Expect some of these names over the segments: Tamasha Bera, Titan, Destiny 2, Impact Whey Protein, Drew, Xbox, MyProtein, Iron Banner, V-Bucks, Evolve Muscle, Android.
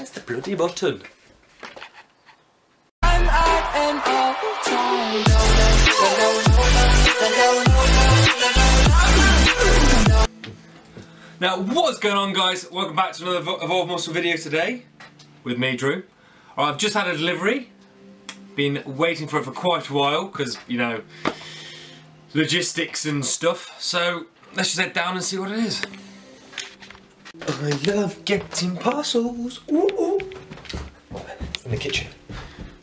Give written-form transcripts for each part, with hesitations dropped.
Press the bloody button. Now, what's going on, guys? Welcome back to another Evolve Muscle video today with me, Drew. Right, I've just had a delivery. Been waiting for it for quite a while because, you know, logistics and stuff. So let's just head down and see what it is. I love getting parcels. Ooh, ooh. It's in the kitchen.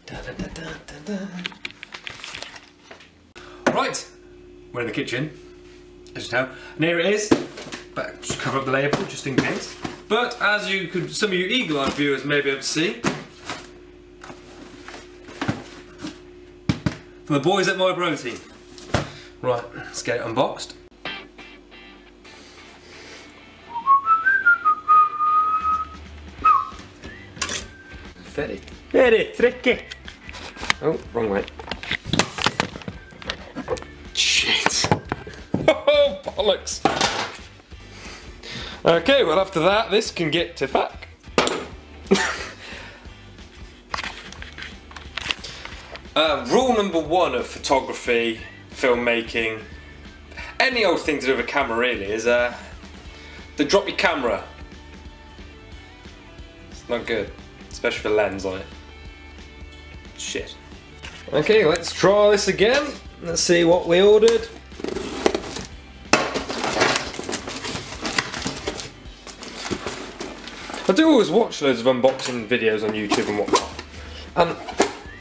Da, da, da, da, da, da. Right, we're in the kitchen, as you tell, and here it is. But just cover up the label just in case. But as you could, some of you eagle-eyed viewers may be able to see, from the boys at MyProtein. Right, let's get it unboxed. Very, very tricky. Oh, wrong way. Shit. Oh, bollocks. Okay, well after that, this can get to fuck. Rule number one of photography, filmmaking, any old thing to do with a camera really is to drop your camera. It's not good, especially for lens on it. Shit. Okay, let's try this again. Let's see what we ordered. I do always watch loads of unboxing videos on YouTube and whatnot, and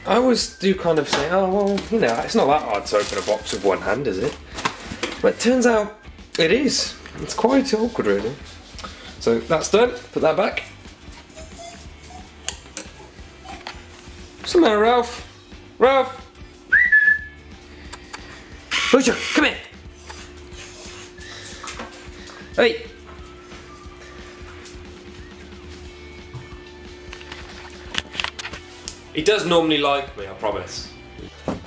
I always do kind of say, oh well, you know, it's not that hard to open a box with one hand, is it? But it turns out it is. It's quite awkward really. So that's done, put that back. Somehow Ralph, Ralph! Butcher, come here! Hey! He does normally like me, I promise.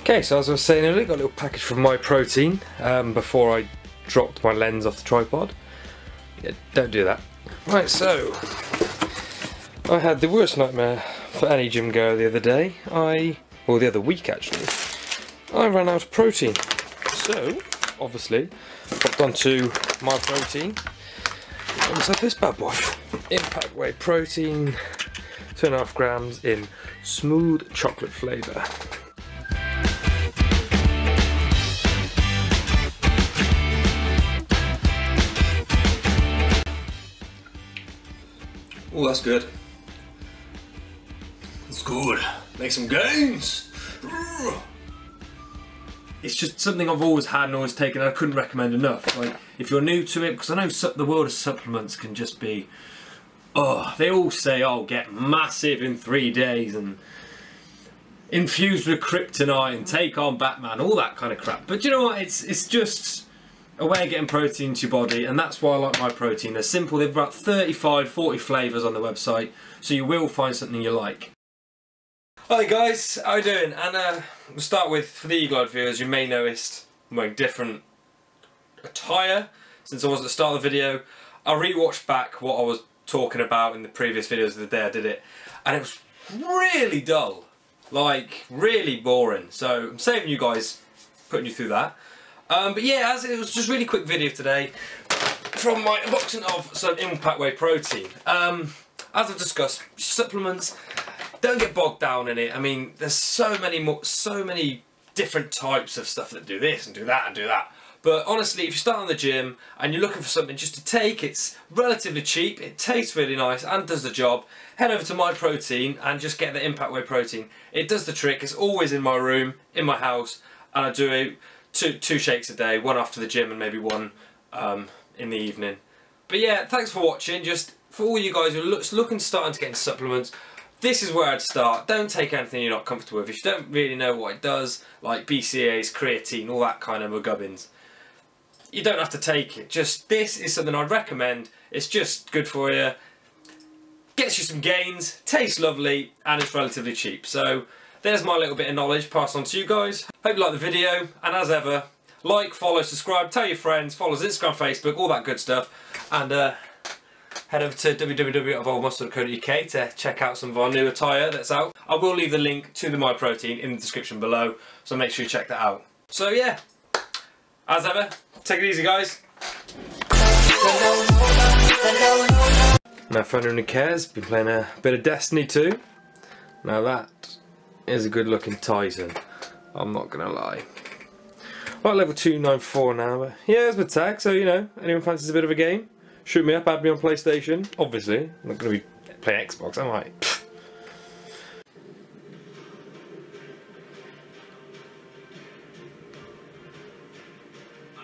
Okay, so as I was saying earlier, got a little package from MyProtein before I dropped my lens off the tripod. Yeah, don't do that. Right, so I had the worst nightmare for any gym goer the other day. Well, the other week actually. I ran out of protein, so obviously popped onto MyProtein. And what's this bad boy? Impact Whey Protein. 2.5 grams in smooth chocolate flavour. Oh, that's good. It's good. Make some gains. It's just something I've always had and always taken. I couldn't recommend enough. Like if you're new to it, because I know the world of supplements can just be. Oh, they all say, oh, get massive in 3 days and infuse with kryptonite and take on Batman, all that kind of crap. But you know what? It's just a way of getting protein into your body, and that's why I like MyProtein. They're simple. They've about 35, 40 flavours on the website, so you will find something you like. Hi guys, how are you doing? And we'll start with, for the eagle-eyed viewers, you may notice I'm wearing different attire since I was at the start of the video. I rewatched back what I was talking about in the previous videos of the day I did it, and it was really dull, like really boring, so I'm saving you guys, putting you through that. But yeah, as it was just really quick video today from my unboxing of some Impact Whey Protein. As I've discussed, supplements, don't get bogged down in it. I mean, there's so many different types of stuff that do this and do that and do that. But honestly, if you start in the gym and you're looking for something just to take, it's relatively cheap, it tastes really nice and does the job, head over to MyProtein and just get the Impact Whey Protein. It does the trick, it's always in my room, in my house, and I do two shakes a day, one after the gym and maybe one in the evening. But yeah, thanks for watching. Just for all you guys who are looking to start into getting supplements, this is where I'd start. Don't take anything you're not comfortable with. If you don't really know what it does, like BCAAs, creatine, all that kind of gubbins. You don't have to take it. Just this is something I'd recommend. It's just good for you, gets you some gains, tastes lovely, and it's relatively cheap. So there's my little bit of knowledge passed on to you guys. Hope you like the video, and as ever, like, follow, subscribe, tell your friends, follow us on Instagram, Facebook, all that good stuff, and head over to www.evolvemuscle.co.uk to check out some of our new attire that's out. I will leave the link to the MyProtein in the description below, so make sure you check that out. So yeah, as ever, take it easy guys. Now for anyone who cares, been playing a bit of Destiny 2. Now that is a good looking Titan, I'm not going to lie. Right, level 294 now, but yeah, it's my tag, so you know, anyone fancies a bit of a game? Shoot me up, add me on PlayStation, obviously. I'm not going to be playing Xbox, am I? Pfft.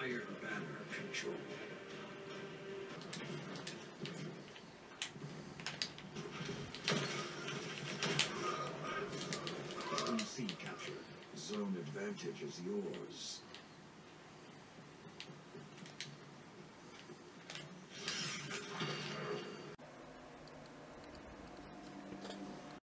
Iron Banner control. Unseen capture. Zone advantage is yours.